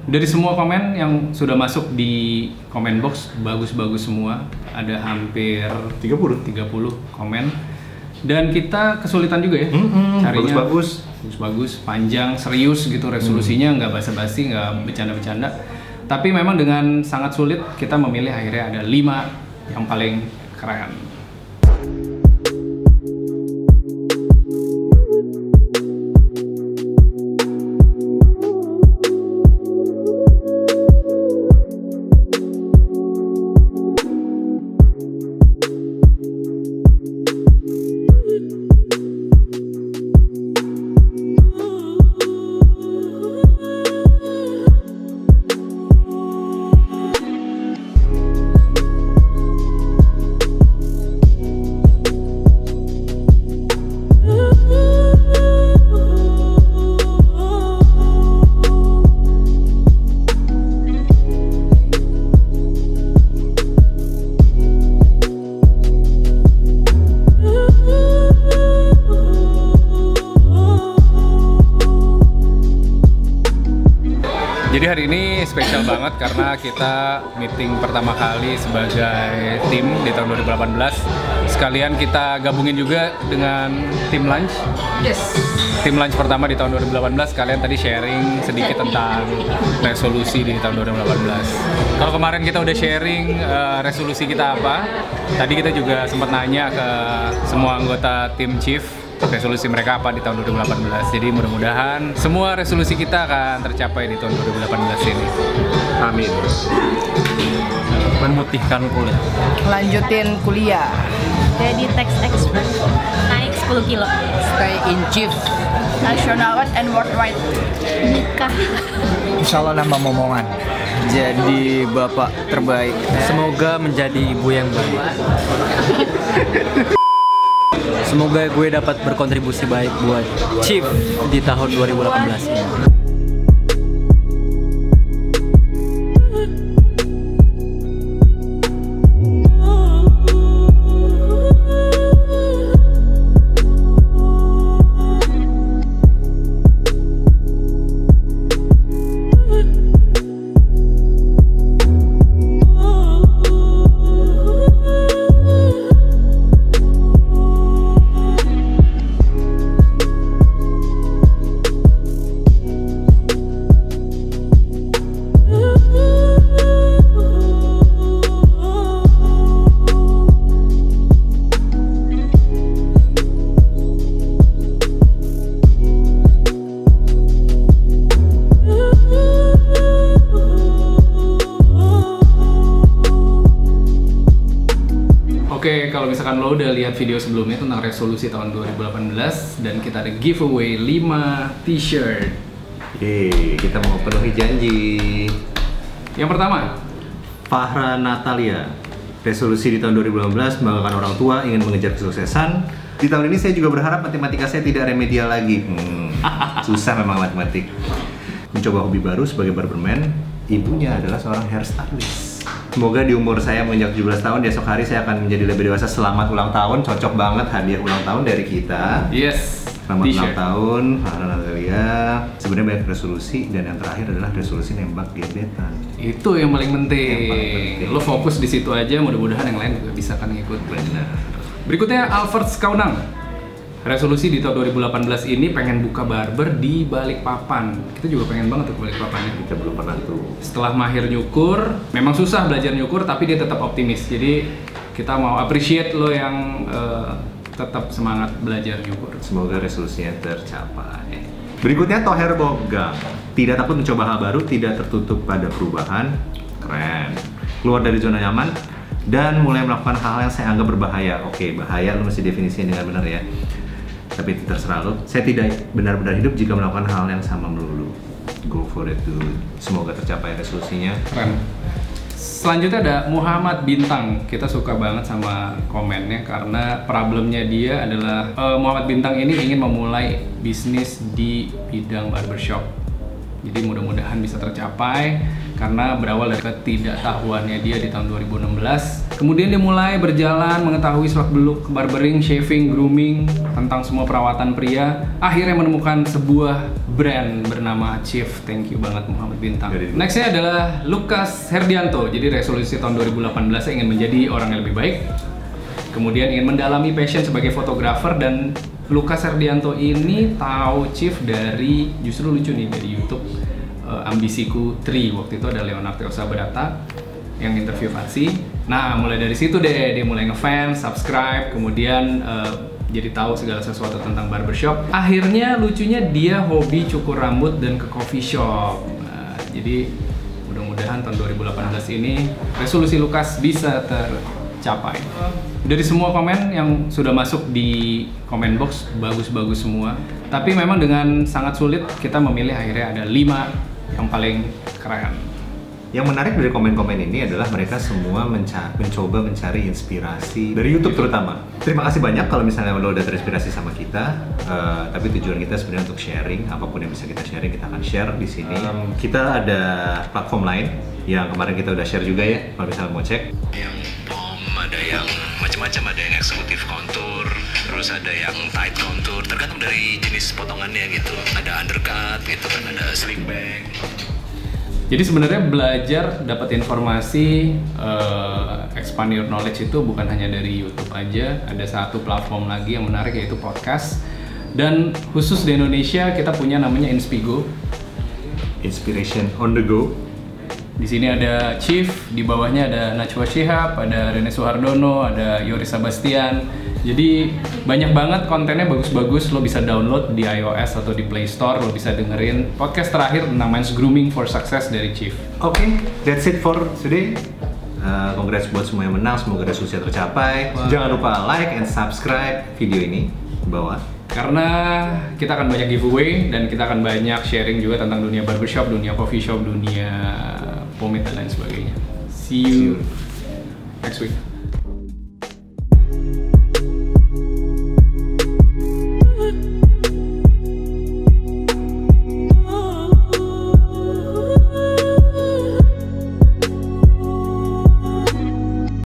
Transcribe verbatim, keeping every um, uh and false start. Dari semua komen yang sudah masuk di comment box, bagus-bagus semua. Ada hampir tiga puluh komen. Dan kita kesulitan juga ya, mm-hmm, carinya bagus-bagus. Bagus-bagus, panjang, serius gitu resolusinya, mm. nggak basa-basi, nggak bercanda-bercanda. Tapi memang dengan sangat sulit kita memilih, akhirnya ada lima yang paling keren. Jadi hari ini spesial banget karena kita meeting pertama kali sebagai tim di tahun dua ribu delapan belas. Sekalian kita gabungin juga dengan tim lunch. Yes. Tim lunch pertama di tahun dua ribu delapan belas. Kalian tadi sharing sedikit tentang resolusi di tahun dua ribu delapan belas. Kalau kemarin kita udah sharing uh, resolusi kita apa, tadi kita juga sempat nanya ke semua anggota tim Chief. Resolusi mereka apa di tahun dua ribu delapan belas. Jadi mudah-mudahan semua resolusi kita akan tercapai di tahun dua ribu delapan belas ini. Amin. Memutihkan kulit. Lanjutin kuliah. Jadi tax expert. Naik sepuluh kilo. Stay in chief. National and worldwide. Nikah. Insyaallah nambah momongan. Jadi bapak terbaik. Semoga menjadi ibu yang baik. Semoga gue dapat berkontribusi baik buat Chief di tahun dua ribu delapan belas ini. Oke, kalau misalkan lo udah lihat video sebelumnya tentang resolusi tahun dua ribu delapan belas dan kita ada giveaway lima t-shirt. Yeay, kita mau penuhi janji. Yang pertama, Fahra Natalia. Resolusi di tahun dua ribu delapan belas membanggakan orang tua, ingin mengejar kesuksesan. Di tahun ini saya juga berharap matematika saya tidak remedial lagi. Hmm, susah memang matematik. Mencoba hobi baru sebagai barberman. Ibunya adalah seorang hairstylist. Semoga di umur saya menginjak tujuh belas tahun, esok hari saya akan menjadi lebih dewasa. Selamat ulang tahun, cocok banget hadiah ulang tahun dari kita. Yes. Selamat ulang tahun, Fahra Natalia. Sebenarnya banyak resolusi dan yang terakhir adalah resolusi nembak gebetan. Itu yang paling penting. Yang paling penting. Lo fokus di situ aja, mudah-mudahan yang lain juga bisa kan ngikut. Benar. Berikutnya Alfred Skaunang. Resolusi di tahun dua ribu delapan belas ini pengen buka barber di Balikpapan. Kita juga pengen banget tuh ke Balikpapan. Kita belum pernah tuh. Setelah mahir nyukur, memang susah belajar nyukur tapi dia tetap optimis. Jadi kita mau appreciate lo yang uh, tetap semangat belajar nyukur. Semoga resolusinya tercapai. Berikutnya Toher Boga. Tidak takut mencoba hal baru, tidak tertutup pada perubahan. Keren. Keluar dari zona nyaman dan mulai melakukan hal-hal yang saya anggap berbahaya. Oke, bahaya lo mesti definisinya dengan benar ya. Tapi terserah lo, saya tidak benar-benar hidup jika melakukan hal yang sama melulu. Go for it dude. Semoga tercapai resolusinya. Keren. Selanjutnya ada Muhammad Bintang. Kita suka banget sama komennya karena problemnya dia adalah uh, Muhammad Bintang ini ingin memulai bisnis di bidang barbershop. Jadi mudah-mudahan bisa tercapai karena berawal dari ketidaktahuannya dia di tahun dua ribu enam belas. Kemudian dia mulai berjalan, mengetahui selak-beluk, barbering, shaving, grooming, tentang semua perawatan pria. Akhirnya menemukan sebuah brand bernama Chief. Thank you banget Muhammad Bintang. Nextnya adalah Lukas Herdianto. Jadi resolusi tahun dua ribu delapan belas saya ingin menjadi orang yang lebih baik. Kemudian ingin mendalami passion sebagai fotografer, dan Lukas Herdianto ini tahu Chief dari, justru lucu nih, dari YouTube uh, Ambisiku tiga. Waktu itu ada Leonard Arteosa Berata yang interview Fatsi. Nah, mulai dari situ deh dia mulai ngefans, subscribe, kemudian uh, jadi tahu segala sesuatu tentang barbershop. Akhirnya lucunya dia hobi cukur rambut dan ke coffee shop. Nah, jadi mudah-mudahan tahun dua ribu delapan belas ini resolusi Lukas bisa ter capai. Dari semua komen yang sudah masuk di comment box, bagus-bagus semua. Tapi memang dengan sangat sulit kita memilih, akhirnya ada lima yang paling keren. Yang menarik dari komen-komen ini adalah mereka semua menca mencoba mencari inspirasi dari YouTube terutama. Terima kasih banyak kalau misalnya lo udah terinspirasi sama kita. Uh, tapi tujuan kita sebenarnya untuk sharing, apapun yang bisa kita sharing kita akan share di sini. Um, kita ada platform lain yang kemarin kita udah share juga ya, kalau misalnya mau cek. Ada yang macam-macam, ada yang eksekutif kontur, terus ada yang tight kontur, tergantung dari jenis potongannya gitu. Ada undercut gitu kan, ada slick back. Jadi sebenarnya belajar, dapat informasi, uh, expand your knowledge itu bukan hanya dari YouTube aja. Ada satu platform lagi yang menarik yaitu podcast. Dan khusus di Indonesia kita punya namanya Inspigo. Inspiration on the go. Di sini ada Chief, di bawahnya ada Najwa Syihab, ada Rene Sohardono, ada Yoris Sebastian. Jadi banyak banget kontennya bagus-bagus, lo bisa download di iOS atau di Play Store, lo bisa dengerin podcast terakhir namanya Grooming for Success dari Chief. Oke, okay, that's it for today. Uh, congrats buat semua yang menang, semoga resolusi tercapai. Wow. Jangan lupa like and subscribe video ini di bawah. Karena kita akan banyak giveaway dan kita akan banyak sharing juga tentang dunia barbershop, dunia coffee shop, dunia pomade dan lain sebagainya. See you next week.